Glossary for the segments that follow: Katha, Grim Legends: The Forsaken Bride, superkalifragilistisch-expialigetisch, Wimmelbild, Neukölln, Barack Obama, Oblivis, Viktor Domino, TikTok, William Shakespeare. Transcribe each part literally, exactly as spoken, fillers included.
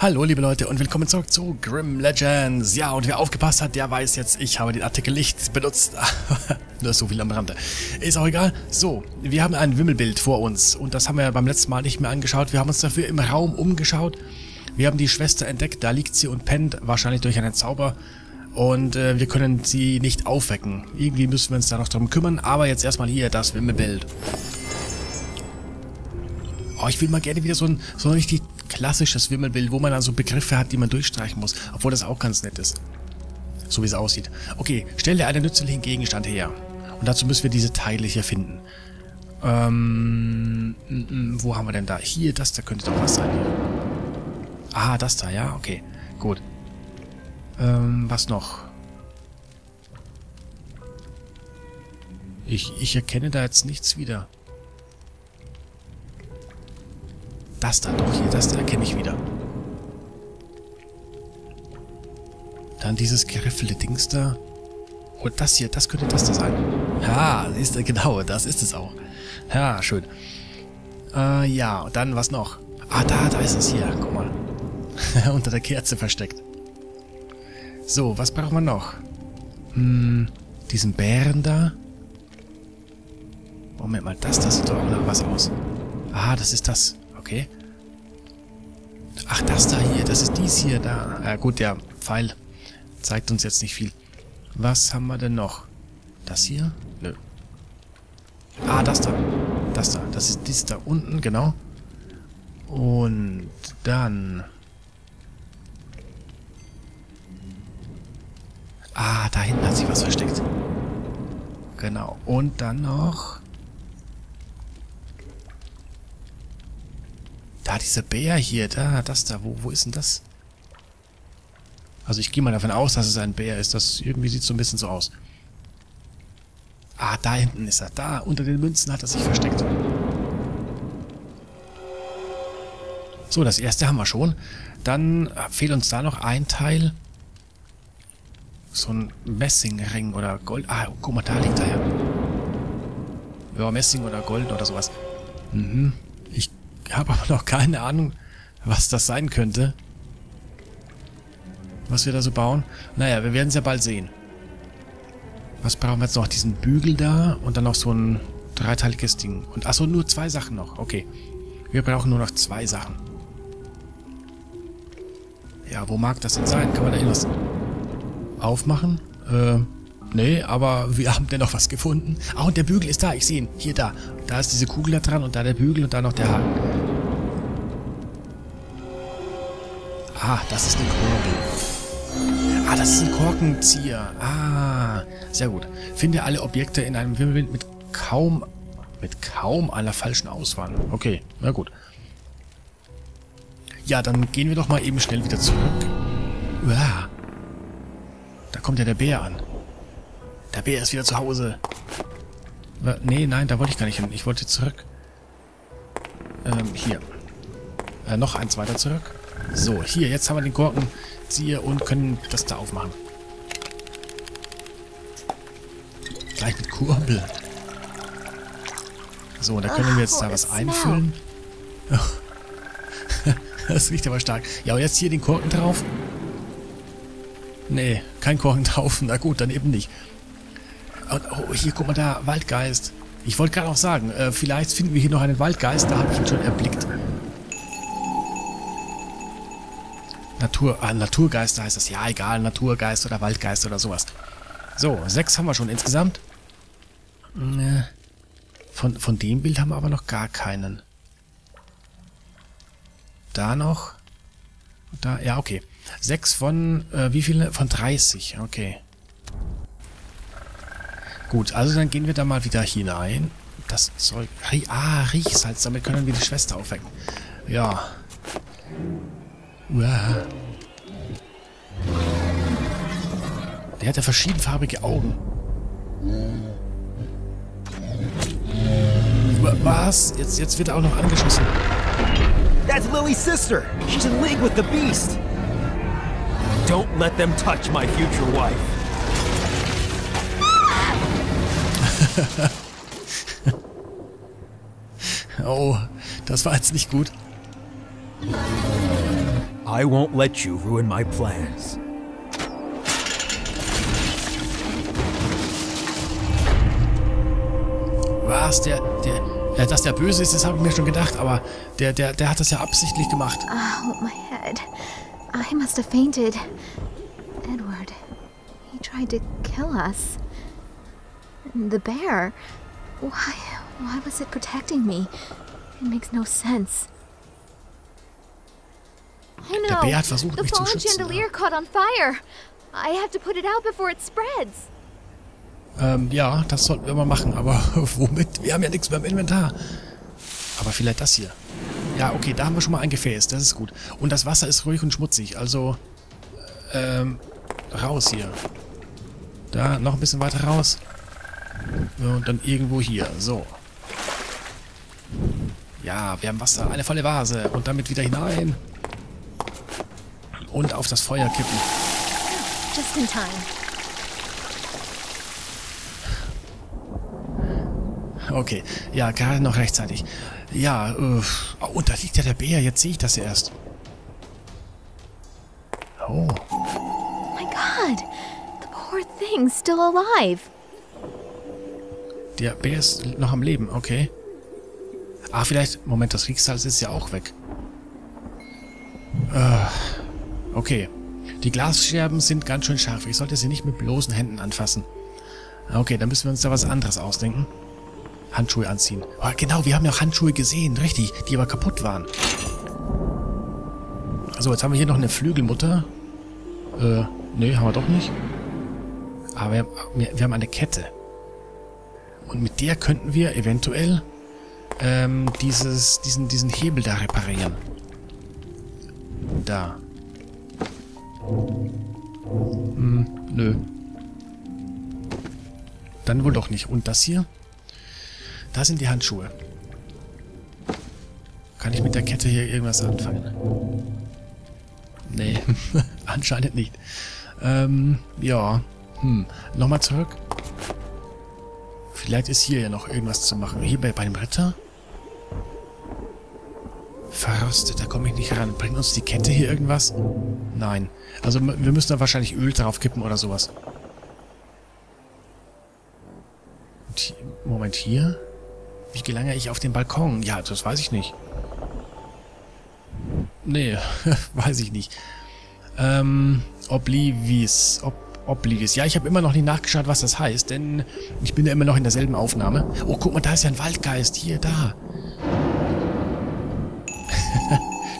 Hallo liebe Leute und willkommen zurück zu Grim Legends. Ja, und wer aufgepasst hat, der weiß jetzt, ich habe den Artikel nicht benutzt. Nur so viel am Rande. Ist auch egal. So, wir haben ein Wimmelbild vor uns und das haben wir beim letzten Mal nicht mehr angeschaut. Wir haben uns dafür im Raum umgeschaut. Wir haben die Schwester entdeckt, da liegt sie und pennt, wahrscheinlich durch einen Zauber. Und äh, wir können sie nicht aufwecken. Irgendwie müssen wir uns da noch drum kümmern, aber jetzt erstmal hier das Wimmelbild. Oh, ich will mal gerne wieder so ein, so ein richtig klassisches Wimmelbild, wo man dann so Begriffe hat, die man durchstreichen muss. Obwohl das auch ganz nett ist. So wie es aussieht. Okay, stelle einen nützlichen Gegenstand her. Und dazu müssen wir diese Teile hier finden. Ähm, wo haben wir denn da? Hier, das da könnte doch was sein. Ah, das da, ja, okay. Gut. Ähm, was noch? Ich, ich erkenne da jetzt nichts wieder. Das da doch hier, das da erkenne ich wieder. Dann dieses geriffelte Dings da. Und das hier, das könnte das da sein. Ja, ist genau, das ist es auch. Ja, schön. Äh, ja, und dann was noch? Ah, da, da ist es hier, guck mal. Unter der Kerze versteckt. So, was braucht man noch? Hm, diesen Bären da. Moment mal, das, das sieht doch auch nach was aus. Ah, das ist das. Okay. Ach, das da hier. Das ist dies hier da. Ah, gut, der Pfeil zeigt uns jetzt nicht viel. Was haben wir denn noch? Das hier? Nö. Ah, das da. Das da. Das ist dies da unten, genau. Und dann... Ah, da hinten hat sich was versteckt. Genau. Und dann noch... Da, dieser Bär hier, da, das da, wo, wo ist denn das? Also ich gehe mal davon aus, dass es ein Bär ist. Das irgendwie sieht so ein bisschen so aus. Ah, da hinten ist er. Da, unter den Münzen hat er sich versteckt. So, das erste haben wir schon. Dann fehlt uns da noch ein Teil. So ein Messingring oder Gold. Ah, guck mal, da liegt er ja. Ja, Messing oder Gold oder sowas. Mhm. Ich... Ich habe aber noch keine Ahnung, was das sein könnte. Was wir da so bauen. Naja, wir werden es ja bald sehen. Was brauchen wir jetzt noch? Diesen Bügel da und dann noch so ein dreiteiliges Ding. Und achso, nur zwei Sachen noch. Okay. Wir brauchen nur noch zwei Sachen. Ja, wo mag das denn sein? Kann man da irgendwas aufmachen? Äh, nee, aber wir haben dennoch was gefunden. Ah, und der Bügel ist da. Ich sehe ihn. Hier, da. Da ist diese Kugel da dran und da der Bügel und da noch der Haken. Ah, das ist eine Kurbel. Ah, das ist ein Korkenzieher. Ah, sehr gut. Finde alle Objekte in einem Wimmelbild mit kaum, mit kaum einer falschen Auswahl. Okay, na gut. Ja, dann gehen wir doch mal eben schnell wieder zurück. Uah. Da kommt ja der Bär an. Der Bär ist wieder zu Hause. Nee, nein, da wollte ich gar nicht hin. Ich wollte zurück. Ähm, hier. Äh, noch eins weiter zurück. So, hier, jetzt haben wir den Korkenzieher und können das da aufmachen. Gleich mit Kurbel. So, da können wir jetzt da was einfüllen. Das riecht aber stark. Ja, und jetzt hier den Korken drauf. Nee, kein Korken drauf. Na gut, dann eben nicht. Und, oh, hier, guck mal da, Waldgeist. Ich wollte gerade auch sagen, äh, vielleicht finden wir hier noch einen Waldgeist. Da habe ich ihn schon erblickt. Natur, ah, Naturgeister heißt das. Ja, egal, Naturgeist oder Waldgeist oder sowas. So, sechs haben wir schon insgesamt. Von, von dem Bild haben wir aber noch gar keinen. Da noch. Da, ja, okay. Sechs von, äh, wie viele? Von dreißig, okay. Gut, also dann gehen wir da mal wieder hinein. Das Zeug... Ah, Riechsalz. Damit können wir die Schwester aufwecken. Ja. Uah. Der hat ja verschiedenfarbige Augen. Was? Jetzt, jetzt wird er auch noch angeschossen. That's Lily's sister. She's in league with the beast. Don't let them touch my future wife. Oh, das war jetzt nicht gut. I won't let you ruin my plans. Was? Der, der, ja, dass der böse ist, das habe ich mir schon gedacht, aber der, der, der hat das ja absichtlich gemacht. Oh, my head. I must have fainted. Edward, he tried to kill us. The bear. Why, why was it protecting me? It makes no sense. I know. Der Bär hat versucht, mich zu schützen. The chandelier caught on fire. I have to put it out before it spreads. Ähm, ja, das sollten wir mal machen, aber womit? Wir haben ja nichts mehr im Inventar. Aber vielleicht das hier. Ja, okay, da haben wir schon mal ein Gefäß, das ist gut. Und das Wasser ist ruhig und schmutzig, also ähm, raus hier. Da, noch ein bisschen weiter raus. Und dann irgendwo hier, so. Ja, wir haben Wasser, eine volle Vase und damit wieder hinein. Und auf das Feuer kippen. Just in time. Okay, ja, gerade noch rechtzeitig. Ja, äh, und da liegt ja der Bär, jetzt sehe ich das ja erst. Oh. Oh my God, the poor thing still alive. Der Bär ist noch am Leben, okay. Ah, vielleicht, Moment, das Riechsalz ist ja auch weg. Äh, okay, die Glasscherben sind ganz schön scharf. Ich sollte sie nicht mit bloßen Händen anfassen. Okay, dann müssen wir uns da was anderes ausdenken. Handschuhe anziehen. Oh, genau, wir haben ja auch Handschuhe gesehen, richtig, die aber kaputt waren. So, jetzt haben wir hier noch eine Flügelmutter. Äh, nee, haben wir doch nicht. Aber wir, wir, wir haben eine Kette. Und mit der könnten wir eventuell ähm, dieses, diesen, diesen Hebel da reparieren. Da. Hm, nö. Dann wohl doch nicht. Und das hier? Da sind die Handschuhe. Kann ich mit der Kette hier irgendwas anfangen? Nee, anscheinend nicht. Ähm, ja. Hm, nochmal zurück. Vielleicht ist hier ja noch irgendwas zu machen. Hier bei, bei dem Ritter? Verrostet, da komme ich nicht ran. Bringt uns die Kette hier irgendwas? Nein. Also wir müssen da wahrscheinlich Öl drauf kippen oder sowas. Und hier, Moment, hier... Wie gelange ich auf den Balkon? Ja, das weiß ich nicht. Nee, weiß ich nicht. Ähm, Oblivis. Ob, Oblivis. Ja, ich habe immer noch nicht nachgeschaut, was das heißt, denn ich bin ja immer noch in derselben Aufnahme. Oh, guck mal, da ist ja ein Waldgeist. Hier, da.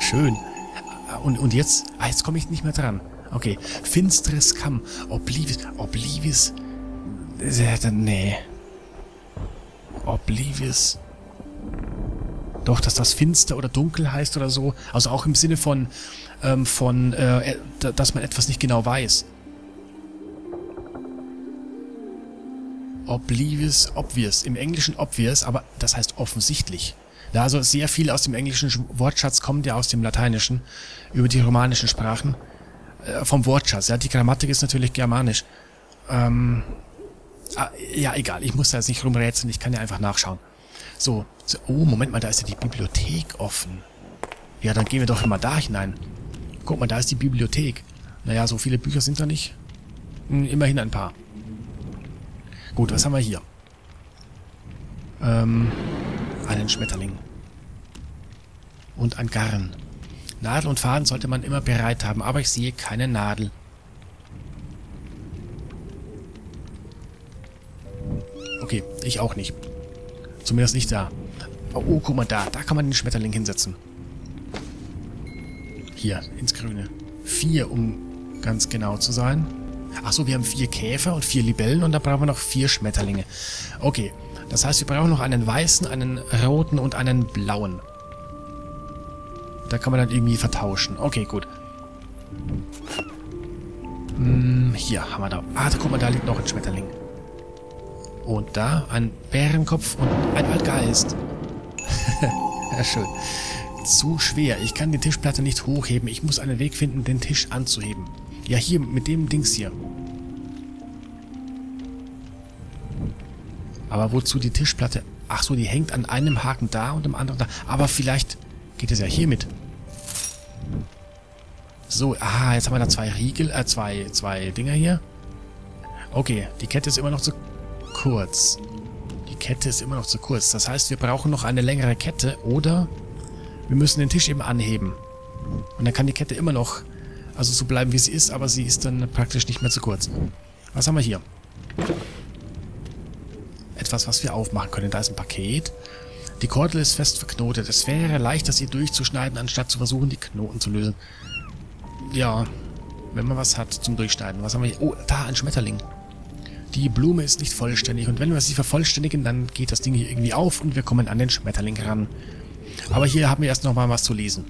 Schön. Und, und jetzt? Ah, jetzt komme ich nicht mehr dran. Okay. Finsteres Kamm. Oblivis. Oblivis. Nee. Oblivis. Doch, dass das finster oder dunkel heißt oder so. Also auch im Sinne von, ähm, von, äh, dass man etwas nicht genau weiß. Oblivis, obvious. Im Englischen obvious, aber das heißt offensichtlich. Da also sehr viel aus dem englischen Wortschatz kommt ja aus dem Lateinischen, über die romanischen Sprachen. Äh, vom Wortschatz, ja. Die Grammatik ist natürlich germanisch. Ähm... Ah, ja, egal. Ich muss da jetzt nicht rumrätseln. Ich kann ja einfach nachschauen. So, so. Oh, Moment mal. Da ist ja die Bibliothek offen. Ja, dann gehen wir doch immer da hinein. Guck mal, da ist die Bibliothek. Naja, so viele Bücher sind da nicht. Hm, immerhin ein paar. Gut, was haben wir hier? Ähm, einen Schmetterling. Und ein Garn. Nadel und Faden sollte man immer bereit haben, aber ich sehe keine Nadel. Okay, ich auch nicht. Zumindest nicht da. Oh, oh, guck mal da. Da kann man den Schmetterling hinsetzen. Hier, ins Grüne. Vier, um ganz genau zu sein. Achso, wir haben vier Käfer und vier Libellen und da brauchen wir noch vier Schmetterlinge. Okay, das heißt, wir brauchen noch einen weißen, einen roten und einen blauen. Da kann man dann irgendwie vertauschen. Okay, gut. Hm, hier haben wir da. Ah, guck mal, da liegt noch ein Schmetterling. Und da ein Bärenkopf und ein Waldgeist. Ja, schön. Zu schwer. Ich kann die Tischplatte nicht hochheben. Ich muss einen Weg finden, den Tisch anzuheben. Ja, hier, mit dem Dings hier. Aber wozu die Tischplatte? Ach so, die hängt an einem Haken da und am anderen da. Aber vielleicht geht es ja hier mit. So, ah, jetzt haben wir da zwei Riegel, äh, zwei, zwei Dinger hier. Okay, die Kette ist immer noch zu kurz. Die Kette ist immer noch zu kurz. Das heißt, wir brauchen noch eine längere Kette oder wir müssen den Tisch eben anheben. Und dann kann die Kette immer noch, also so bleiben, wie sie ist, aber sie ist dann praktisch nicht mehr zu kurz. Was haben wir hier? Etwas, was wir aufmachen können. Da ist ein Paket. Die Kordel ist fest verknotet. Es wäre leichter, sie durchzuschneiden, anstatt zu versuchen, die Knoten zu lösen. Ja, wenn man was hat zum Durchschneiden. Was haben wir hier? Oh, da, ein Schmetterling. Die Blume ist nicht vollständig. Und wenn wir sie vervollständigen, dann geht das Ding hier irgendwie auf und wir kommen an den Schmetterling ran. Aber hier haben wir erst nochmal was zu lesen.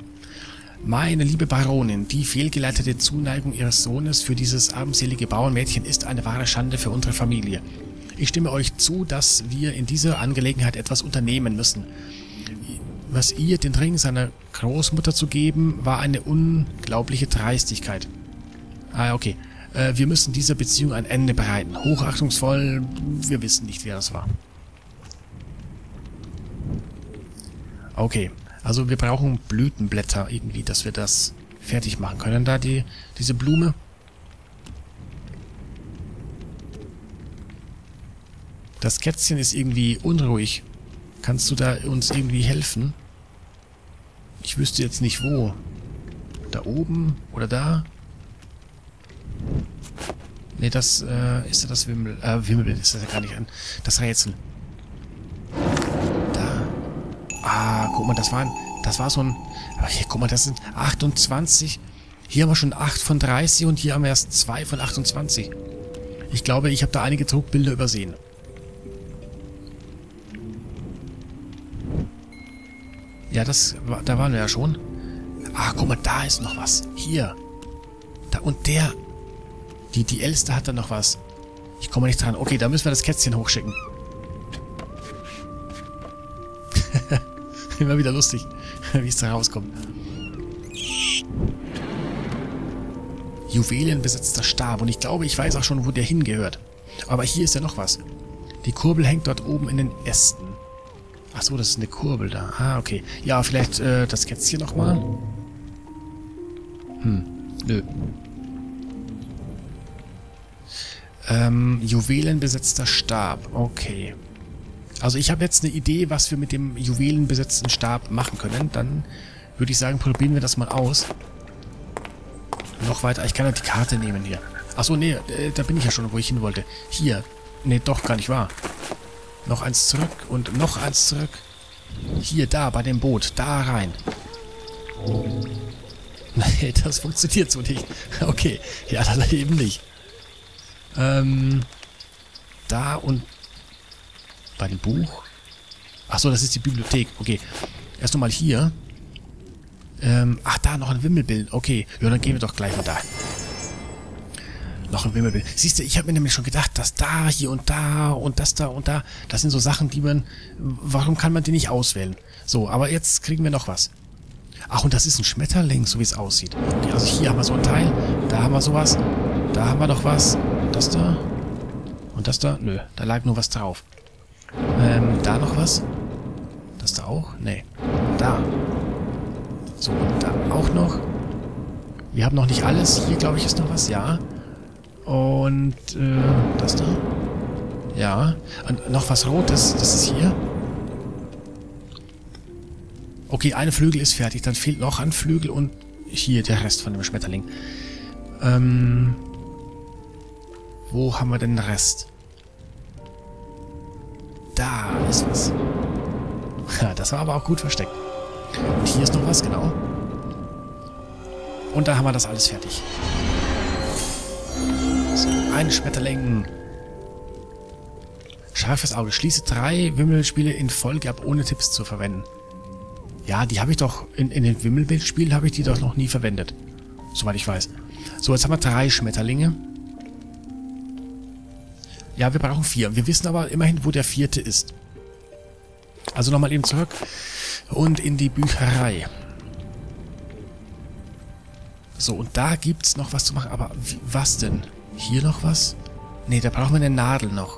Meine liebe Baronin, die fehlgeleitete Zuneigung ihres Sohnes für dieses armselige Bauernmädchen ist eine wahre Schande für unsere Familie. Ich stimme euch zu, dass wir in dieser Angelegenheit etwas unternehmen müssen. Was ihr den Ring seiner Großmutter zu geben, war eine unglaubliche Dreistigkeit. Ah, okay. Äh, wir müssen dieser Beziehung ein Ende bereiten. Hochachtungsvoll, wir wissen nicht, wer das war. Okay. Also wir brauchen Blütenblätter irgendwie, dass wir das fertig machen können. Da die, diese Blume. Das Kätzchen ist irgendwie unruhig. Kannst du da uns irgendwie helfen? Ich wüsste jetzt nicht wo. Da oben oder da? Ne, das äh, ist ja das Wimmel... Äh, Wimmelbild ist das ja gar nicht an. Das Rätsel. Ah, guck mal, das war, ein, das war so ein... Hier, guck mal, das sind achtundzwanzig. Hier haben wir schon acht von dreißig und hier haben wir erst zwei von achtundzwanzig. Ich glaube, ich habe da einige Druckbilder übersehen. Ja, das, da waren wir ja schon. Ah, guck mal, da ist noch was. Hier. Da und der. Die, die Elster hat da noch was. Ich komme nicht dran. Okay, da müssen wir das Kätzchen hochschicken. Immer wieder lustig, wie es da rauskommt. Juwelenbesetzter Stab. Und ich glaube, ich weiß auch schon, wo der hingehört. Aber hier ist ja noch was. Die Kurbel hängt dort oben in den Ästen. Achso, das ist eine Kurbel da. Ah, okay. Ja, vielleicht äh, das Kätzchen nochmal. Hm, nö. Ähm, Juwelenbesetzter Stab. Okay. Also ich habe jetzt eine Idee, was wir mit dem juwelenbesetzten Stab machen können. Dann würde ich sagen, probieren wir das mal aus. Noch weiter. Ich kann ja die Karte nehmen hier. Achso, nee, da bin ich ja schon, wo ich hin wollte. Hier. Nee, doch, gar nicht wahr. Noch eins zurück und noch eins zurück. Hier, da, bei dem Boot. Da rein. Nee, das funktioniert so nicht. Okay. Ja, dann eben nicht. Ähm. Da und... Bei dem Buch? Achso, das ist die Bibliothek. Okay. Erst nochmal hier. Ähm, ach, da noch ein Wimmelbild. Okay. Ja, dann gehen wir doch gleich mal da. Noch ein Wimmelbild. Siehst du, ich habe mir nämlich schon gedacht, dass da, hier und da und das da und da, das sind so Sachen, die man... Warum kann man die nicht auswählen? So, aber jetzt kriegen wir noch was. Ach, und das ist ein Schmetterling, so wie es aussieht. Okay, also hier haben wir so ein Teil. Da haben wir sowas. Da haben wir noch was. Das da. Und das da. Nö, da lag nur was drauf. Ähm, da noch was? Das da auch? Nee. Da. So, da auch noch. Wir haben noch nicht alles. Hier, glaube ich, ist noch was. Ja. Und, äh, das da? Ja. Und noch was Rotes. Das ist hier. Okay, ein Flügel ist fertig. Dann fehlt noch ein Flügel und hier der Rest von dem Schmetterling. Ähm, wo haben wir denn den Rest? Da ist was. Ja, das war aber auch gut versteckt. Und hier ist noch was, genau. Und da haben wir das alles fertig. So, ein Schmetterling. Scharfes Auge. Schließe drei Wimmelspiele in Folge ab, ohne Tipps zu verwenden. Ja, die habe ich doch... In, in den Wimmelbildspielen habe ich die doch noch nie verwendet. Soweit ich weiß. So, jetzt haben wir drei Schmetterlinge. Ja, wir brauchen vier. Wir wissen aber immerhin, wo der vierte ist. Also nochmal eben zurück und in die Bücherei. So, und da gibt es noch was zu machen. Aber wie, was denn? Hier noch was? Ne, da brauchen wir eine Nadel noch.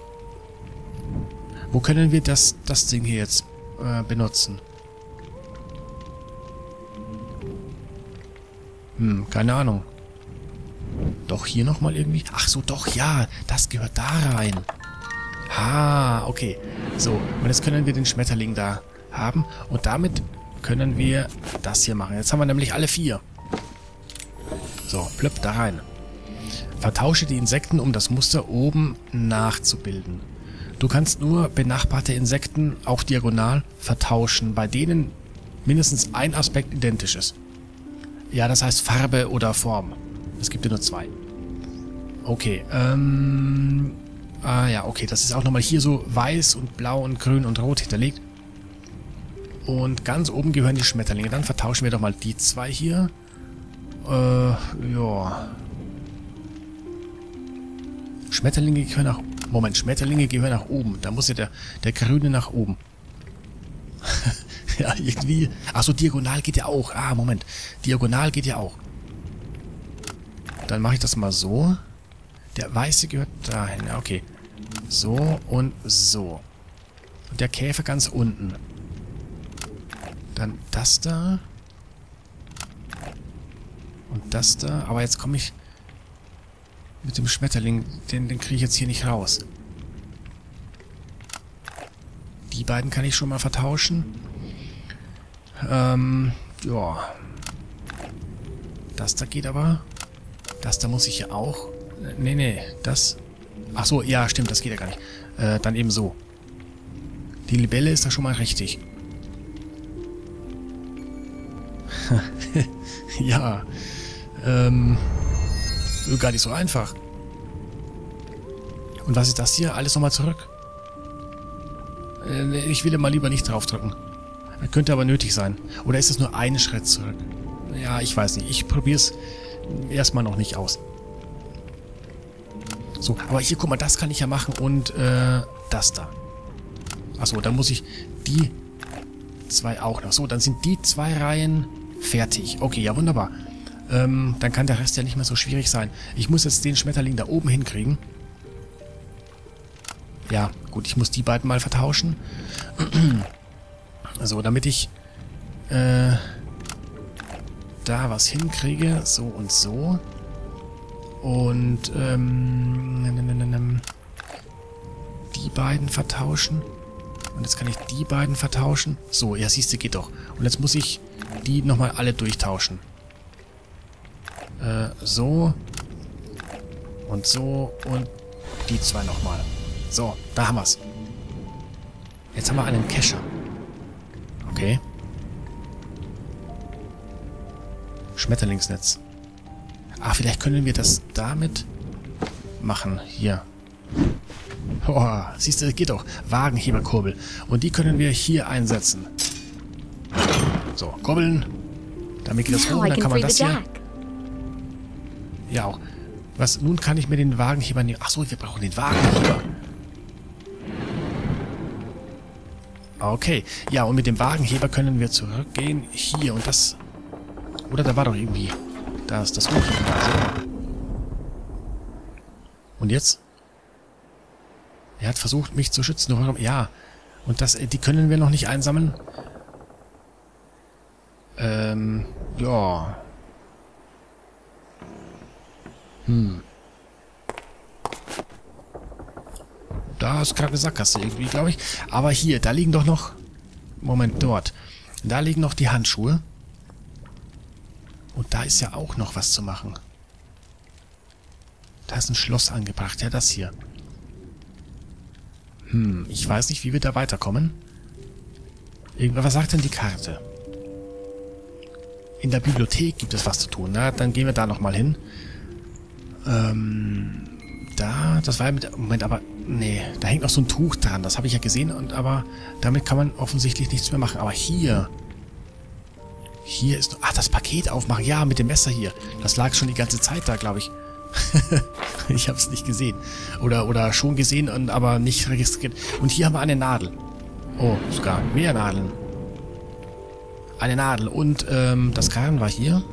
Wo können wir das, das Ding hier jetzt äh, benutzen? Hm, keine Ahnung. Doch, hier nochmal irgendwie. Ach so, doch, ja. Das gehört da rein. Ah, okay. So, und jetzt können wir den Schmetterling da haben. Und damit können wir das hier machen. Jetzt haben wir nämlich alle vier. So, plöpp da rein. Vertausche die Insekten, um das Muster oben nachzubilden. Du kannst nur benachbarte Insekten, auch diagonal, vertauschen, bei denen mindestens ein Aspekt identisch ist. Ja, das heißt Farbe oder Form. Es gibt ja nur zwei. Okay, ähm... Ah ja, okay, das ist auch nochmal hier so weiß und blau und grün und rot hinterlegt. Und ganz oben gehören die Schmetterlinge. Dann vertauschen wir doch mal die zwei hier. Äh, ja... Schmetterlinge gehören nach... Moment, Schmetterlinge gehören nach oben. Da muss ja der, der Grüne nach oben. Ja, irgendwie... Achso, diagonal geht ja auch. Ah, Moment. Diagonal geht ja auch. Dann mache ich das mal so. Der Weiße gehört dahin. Ja, okay. So und so. Und der Käfer ganz unten. Dann das da. Und das da. Aber jetzt komme ich... Mit dem Schmetterling, den, den kriege ich jetzt hier nicht raus. Die beiden kann ich schon mal vertauschen. Ähm, ja. Das da geht aber. Das da muss ich hier auch. Nee, nee, das. Ach so, ja, stimmt, das geht ja gar nicht. Äh, dann eben so. Die Libelle ist da schon mal richtig. Ja. Ähm... Gar nicht so einfach. Und was ist das hier? Alles nochmal zurück. Ich will mal lieber nicht draufdrücken. Das könnte aber nötig sein. Oder ist es nur ein Schritt zurück? Ja, ich weiß nicht. Ich probiere es erstmal noch nicht aus. So, aber hier, guck mal, das kann ich ja machen und äh, das da. Achso, dann muss ich die zwei auch noch. So, dann sind die zwei Reihen fertig. Okay, ja, wunderbar. Ähm, dann kann der Rest ja nicht mehr so schwierig sein. Ich muss jetzt den Schmetterling da oben hinkriegen. Ja, gut, ich muss die beiden mal vertauschen. So, damit ich äh, da was hinkriege. So und so. Und ähm, die beiden vertauschen. Und jetzt kann ich die beiden vertauschen. So, ja, siehst du, geht doch. Und jetzt muss ich die nochmal alle durchtauschen. So und so und die zwei nochmal. So, da haben wir es. Jetzt haben wir einen Kescher. Okay. Schmetterlingsnetz. Ah, vielleicht können wir das damit machen. Hier. Oh, siehst du, geht doch. Wagenheberkurbel. Und die können wir hier einsetzen. So, kurbeln. Damit geht das hoch. Dann kann man das hier... Ja, auch. Was, nun kann ich mir den Wagenheber nehmen. Achso, wir brauchen den Wagenheber. Okay. Ja, und mit dem Wagenheber können wir zurückgehen. Hier und das... Oder da war doch irgendwie... Da ist das Hochheben. Also. Und jetzt? Er hat versucht, mich zu schützen. Warum? Ja. Und das, die können wir noch nicht einsammeln. Ähm, ja... Hm. Da ist gerade eine Sackgasse irgendwie, glaube ich. Aber hier, da liegen doch noch... Moment, dort. Da liegen noch die Handschuhe. Und da ist ja auch noch was zu machen. Da ist ein Schloss angebracht. Ja, das hier. Hm, ich weiß nicht, wie wir da weiterkommen. Was sagt denn die Karte? In der Bibliothek gibt es was zu tun. Na, dann gehen wir da nochmal hin. Ähm, da, das war ja mit, Moment, aber, nee, da hängt noch so ein Tuch dran, das habe ich ja gesehen, und aber damit kann man offensichtlich nichts mehr machen. Aber hier, hier ist, ach, das Paket aufmachen, ja, mit dem Messer hier, das lag schon die ganze Zeit da, glaube ich. Ich habe es nicht gesehen, oder, oder schon gesehen, und aber nicht registriert. Und hier haben wir eine Nadel. Oh, sogar mehr Nadeln. Eine Nadel, und, ähm, das Garn war hier.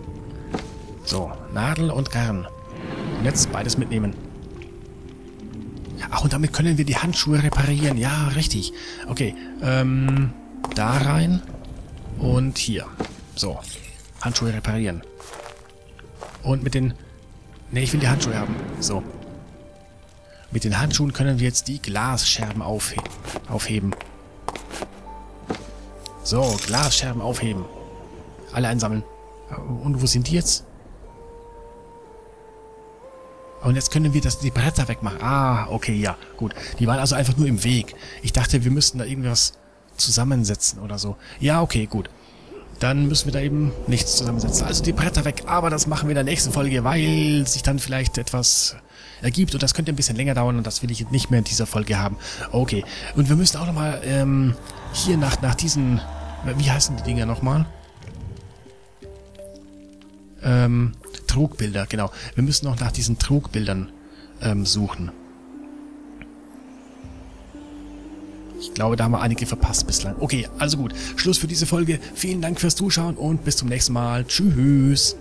So, Nadel und Garn. Und jetzt beides mitnehmen. Ach, und damit können wir die Handschuhe reparieren. Ja, richtig. Okay, ähm, da rein und hier. So, Handschuhe reparieren. Und mit den... Ne, ich will die Handschuhe haben. So. Mit den Handschuhen können wir jetzt die Glasscherben aufhe aufheben. So, Glasscherben aufheben. Alle einsammeln. Und wo sind die jetzt? Und jetzt können wir das, die Bretter wegmachen. Ah, okay, ja, gut. Die waren also einfach nur im Weg. Ich dachte, wir müssten da irgendwas zusammensetzen oder so. Ja, okay, gut. Dann müssen wir da eben nichts zusammensetzen. Also die Bretter weg. Aber das machen wir in der nächsten Folge, weil sich dann vielleicht etwas ergibt. Und das könnte ein bisschen länger dauern. Und das will ich jetzt nicht mehr in dieser Folge haben. Okay. Und wir müssen auch nochmal ähm, hier nach, nach diesen... Wie heißen die Dinger nochmal? Ähm... Trugbilder, genau. Wir müssen noch nach diesen Trugbildern ähm, suchen. Ich glaube, da haben wir einige verpasst bislang. Okay, also gut. Schluss für diese Folge. Vielen Dank fürs Zuschauen und bis zum nächsten Mal. Tschüss.